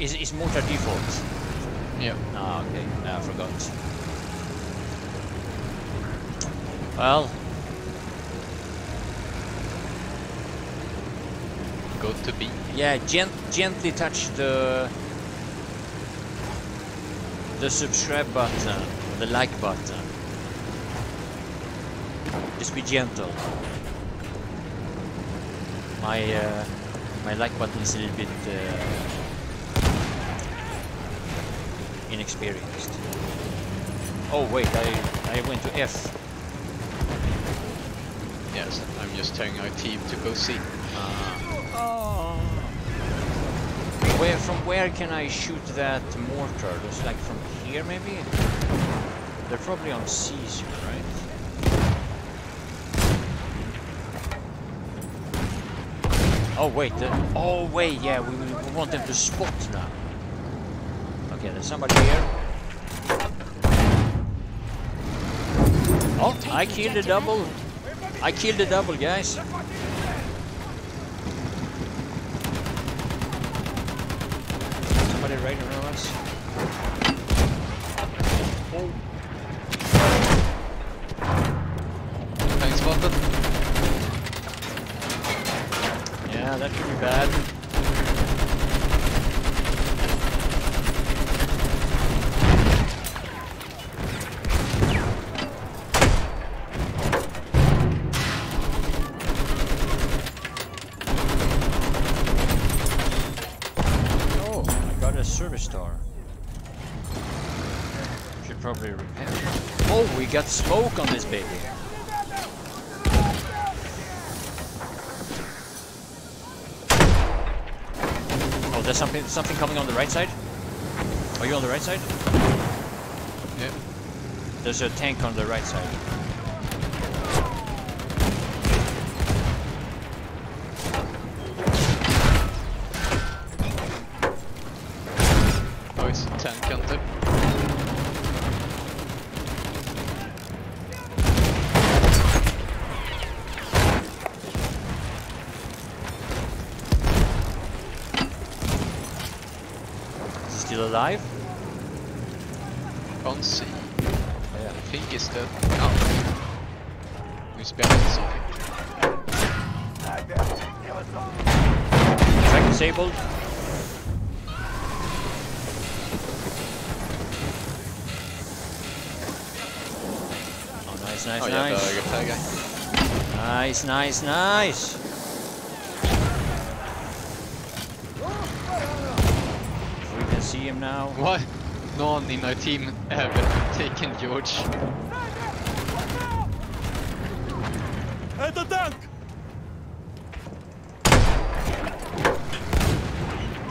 Is motor default? Yeah. Ah, okay. No, I forgot. Well. Go to B. Yeah, gently touch the subscribe button, the like button. Just be gentle. My like button is a little bit inexperienced. Oh wait, I went to F. Yes, I'm just telling our team to go C. Oh. From where can I shoot that mortar? Just like from here maybe? They're probably on C soon, right? Oh wait, oh wait, yeah, we want them to spot now. Okay, there's somebody here. Oh, I killed a double. I killed a double, guys. Somebody right around us. Oh. Thanks, Walter. Yeah, that could be bad. Oh, I got a service star. Should probably repair. Oh, we got smoke on this baby. There's something coming on the right side. Are you on the right side? Yeah. There's a tank on the right side. Oh, it's a tank hunter. Alive? On C. Oh, yeah. I think it's dead. No. He's behind something. Track disabled. Oh, nice, nice, oh, yeah, nice. Nice, nice, nice. See him now. What? No one in our team ever taken George. At the tank.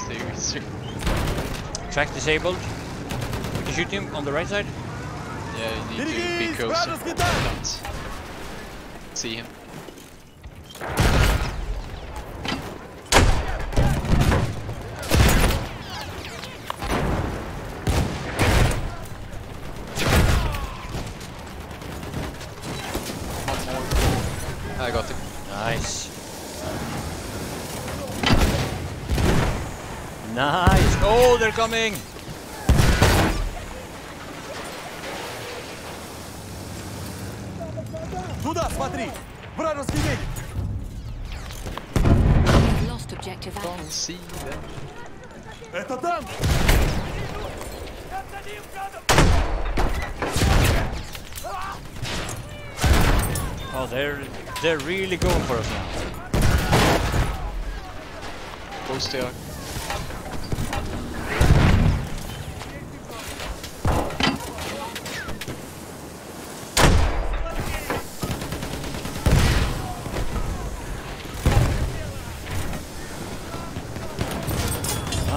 Seriously. Track disabled. Can you shoot him on the right side? Yeah, you need to be closer. I don't see him. I got him. Nice. Nice. Oh, they're coming. Lost objective. Don't see them. Oh, they're really going for us now. Close there.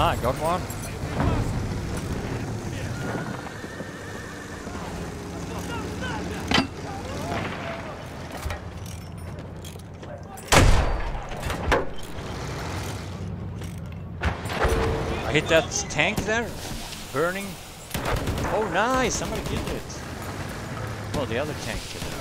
Ah, I got one. I hit that tank there, burning. Oh nice, somebody killed it. Oh, the other tank killed it.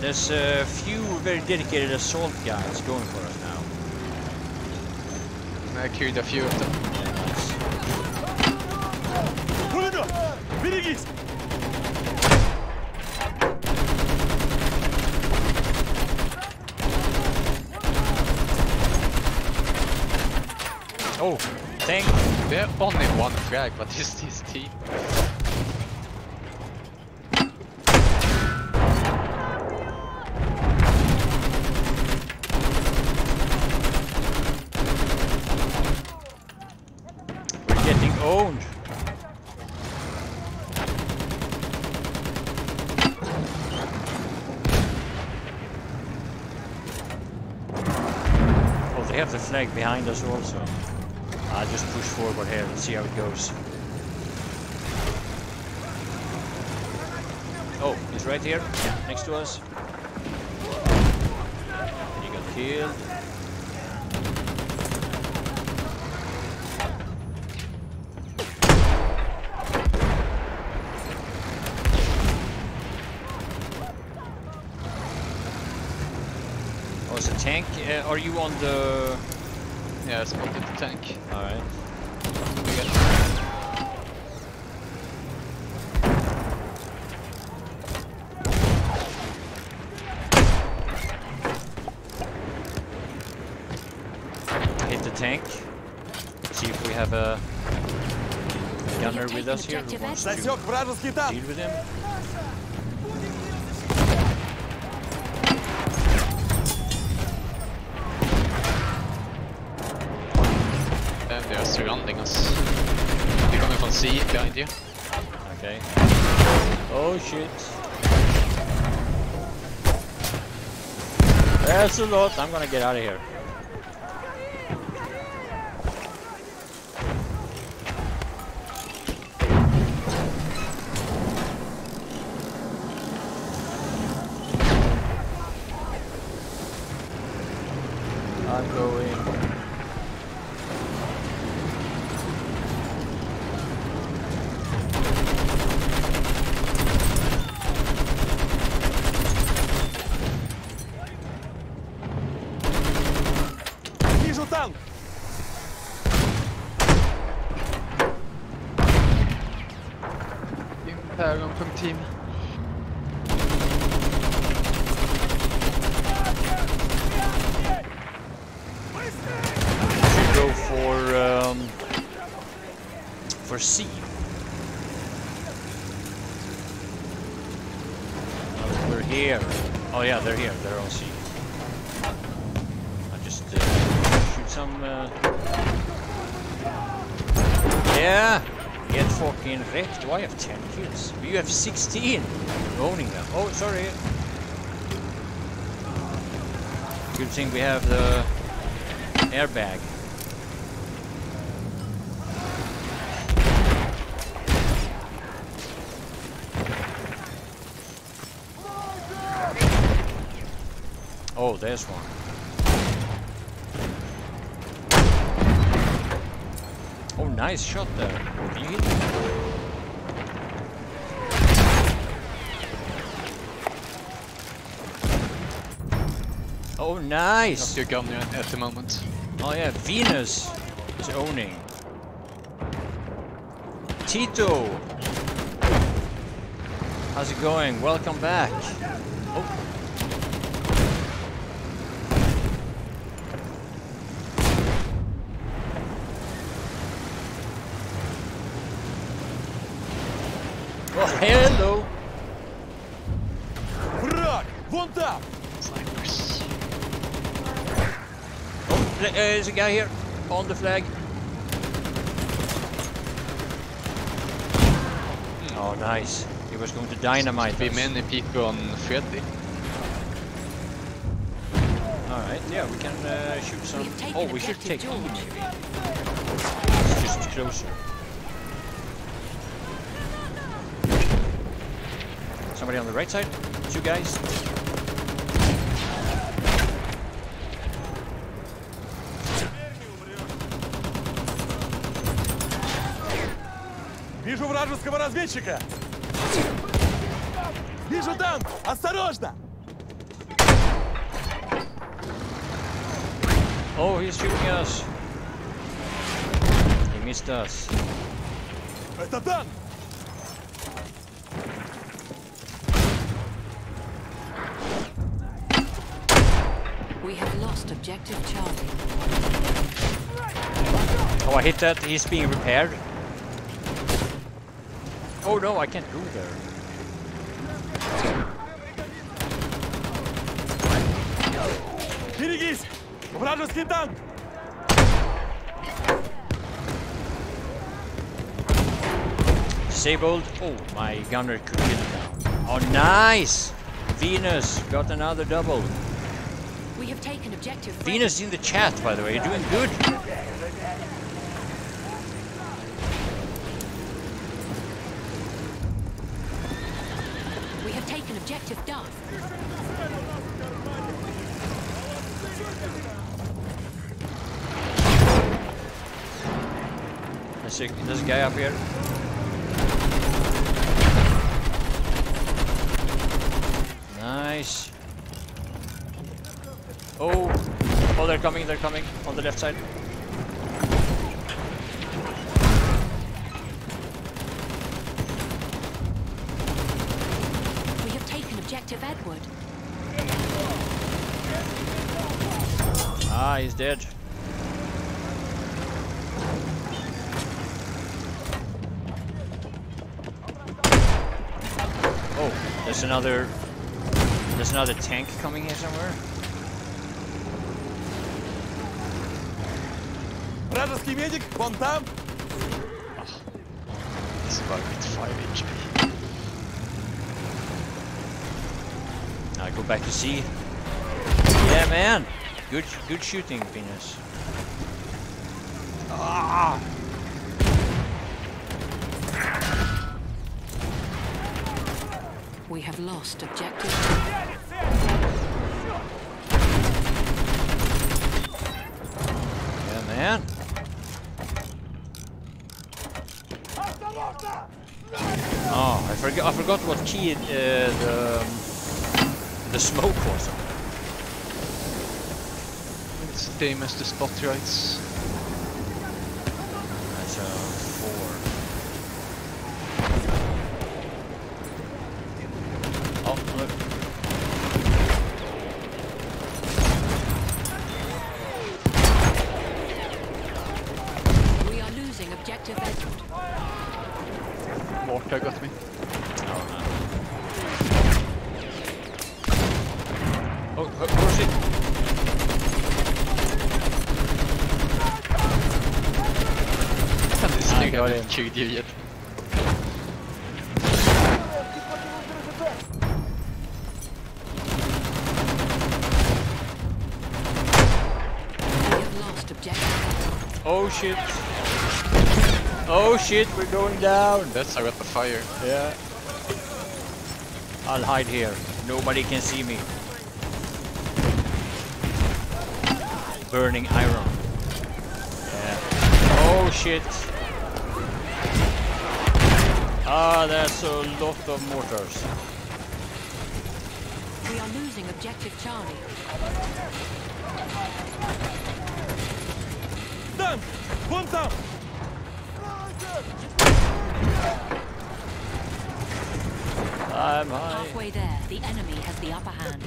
There's a few very dedicated assault guys going for us now. I killed a few of them. Yeah, nice. Oh, thank you. They're only one frag, but it's this team. Owned. Well, they have the flag behind us also. I'll just push forward here and see how it goes. Oh, he's right here, yeah, next to us. He got killed. Tank, are you on the... Yeah, I spotted the tank. Alright. Hit the tank. See if we have a gunner with us here who wants to deal with him. They are surrounding us. They're coming from sea behind you. Okay. Oh shit. That's a lot. I'm gonna get out of here. I'm going. Team. Should go for C. Oh, we're here. Oh yeah, they're here. They're on C. I just shoot some. Yeah. Get fucking wrecked. Why have 10 kills? You have 16. Owning them. Oh, sorry. Good thing we have the airbag. Oh, there's one. Oh, nice shot there. Did you hit me? Oh, nice! Not your gun at the moment. Oh yeah, Venus is owning. Tito! How's it going? Welcome back. Oh. Oh, hello! Snipers. Oh, there's a guy here on the flag. Oh, nice. He was going to dynamite us. There's many people on Freddy. Alright, yeah, we can shoot some. Oh, we should take him maybe. It's just closer. Somebody on the right side, two guys. Вижу вражеского разведчика. Вижу танк. Осторожно. Oh, he's shooting us. He missed us. We have lost objective Charlie. Oh, I hit that. He's being repaired. Oh no, I can't go there. Let's get down. Disabled. Oh, my gunner could get down. Oh, nice. Venus got another double. We have taken objective. Venus in the chat, by the way. You're doing good. We have taken objective Duff. This guy up here. Nice. Oh, oh, they're coming on the left side. We have taken objective Edward. Ah, he's dead. There's another tank coming here somewhere. Вражеский медик, вон там. This bug with 5 HP. Now I go back to C. Yeah, man. Good shooting, Venus. Ah. We have lost objective. Yeah, man. Oh, I forgot what key the smoke was. It's the same as the spot rights. That's a 4. Killed you yet. Oh shit. Oh shit, we're going down. That's how I got the fire. Yeah. I'll hide here. Nobody can see me. Burning iron. Yeah. Oh shit. Ah, there's a lot of mortars. We are losing objective Charlie. Down! One down! I'm high. Halfway there, the enemy has the upper hand.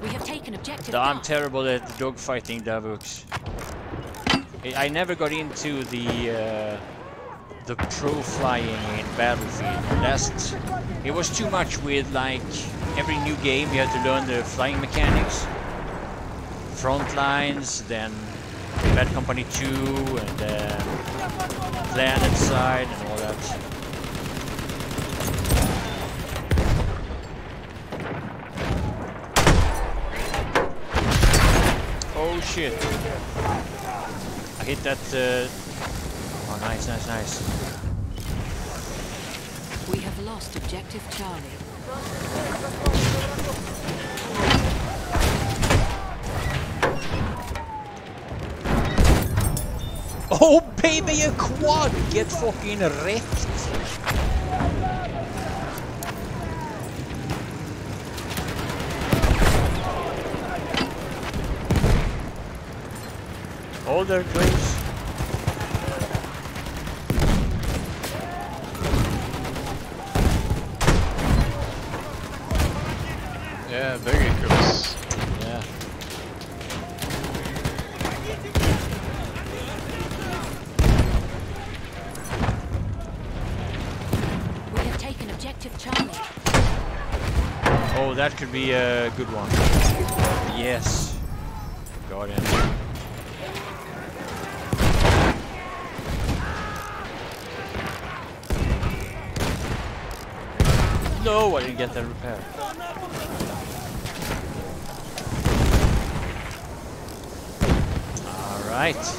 We have taken objective. I'm terrible at dogfighting, Davux. I never got into the pro flying in Battlefield. It was too much with, like, every new game you had to learn the flying mechanics. Frontlines, then Bad Company 2, and then Planet Side and all that. Oh shit. Hit that. Oh, nice, nice, nice. We have lost objective Charlie. Oh, baby, a quad! Get fucking wrecked! all their claims. Yeah, very close. Yeah. We have taken objective Charlie. Oh, that could be a good one. Yes. Got him. No, I didn't get that repair. Alright.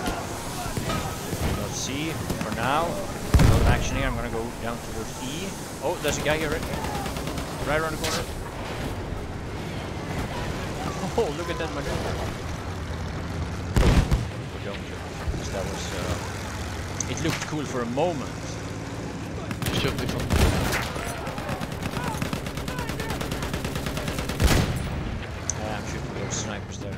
Let's see. For now, no action here. I'm gonna go down to the E. Oh, there's a guy here right around the corner. Oh, look at that maneuver. We don't do it, because that was... it looked cool for a moment. Should be fun. Snipers there.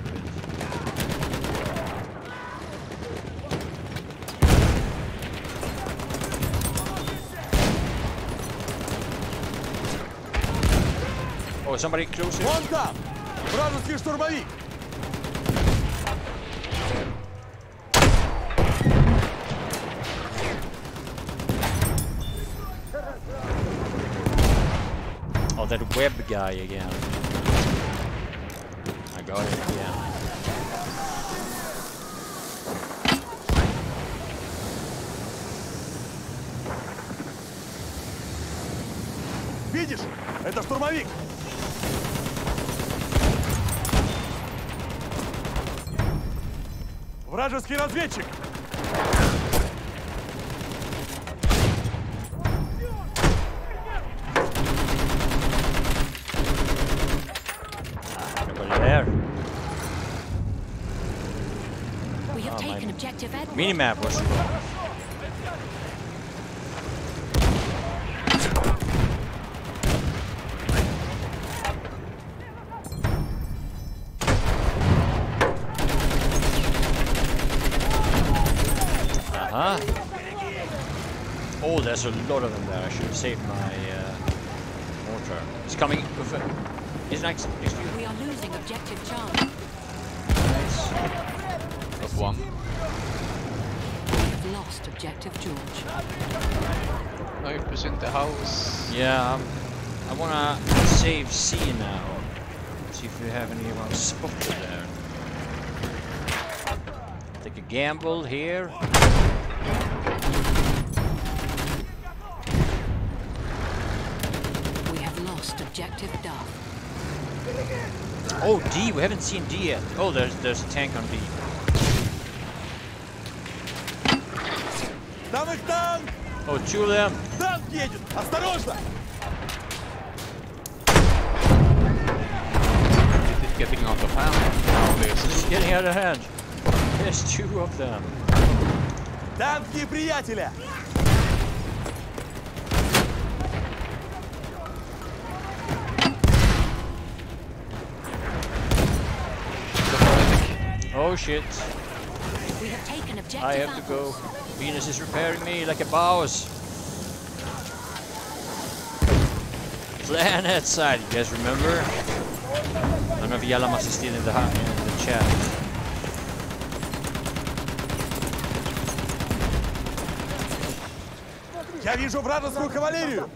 Oh, somebody close here. Oh, that web guy again. Got it, yeah. Видишь? Это штурмовик. Вражеский разведчик. Minimap was it? Uh-huh. Oh, there's a lot of them there. I should have saved my mortar. It's coming. It's next to you. We are losing objective charge. Nice. That's one. Lost objective George. Now you present the house. Yeah, I wanna save C now. See if we have anyone spotted there. Take a gamble here. We have lost objective Duff. Oh, D, we haven't seen D yet. Oh, there's a tank on D. Oh, two of them. It's getting out of hand. It's getting out of hand. There's two of them. Oh shit. We have taken objective. I have to go. Venus is repairing me like a boss. Planet side, you guys remember? I don't know if Yalamas is still in the chat. Я вижу вражескую кавалерию.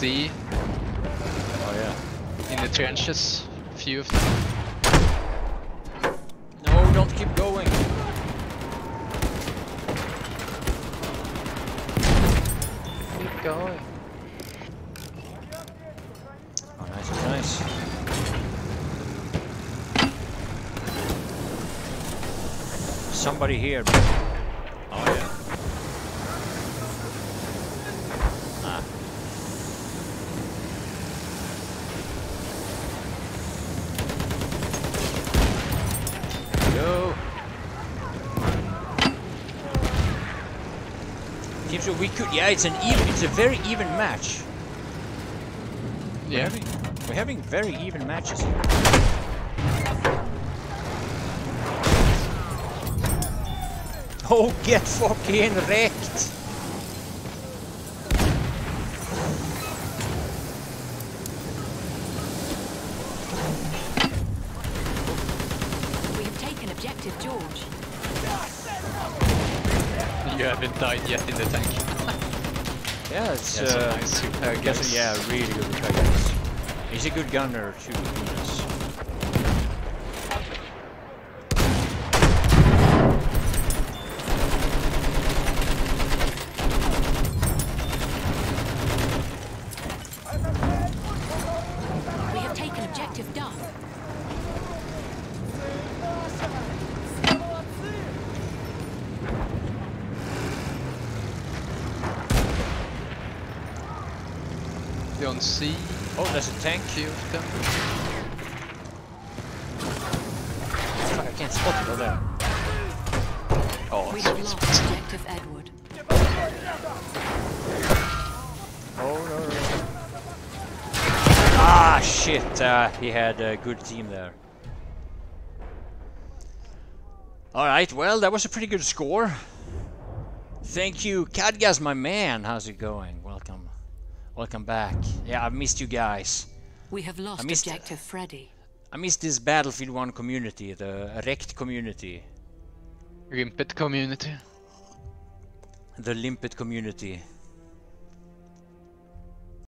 D. Oh yeah. In the trenches, few of them. you don't keep going. Keep going. Oh, nice, nice. Somebody here. Oh, yeah. So we could, yeah, it's an even, it's a very even match. Yeah, we're having very even matches here. Oh, get fucking wrecked! We've taken objective George. You haven't died yet in the tank. Yeah, it's a nice super gun. Yeah, really good Cadgas. He's a good gunner too, Venus. We have taken objective Duff. On C. Oh, there's a tank here with them. Fuck, I can't spot it over there. Oh, we have lost objective Edward. Oh no, no. Ah shit, he had a good team there. Alright, well that was a pretty good score. Thank you, Cadgas my man, how's it going? Welcome. Welcome back. Yeah, I've missed you guys. We have lost objective Freddy. I missed this Battlefield 1 community, the wrecked community. Limpet community. The Limpet community.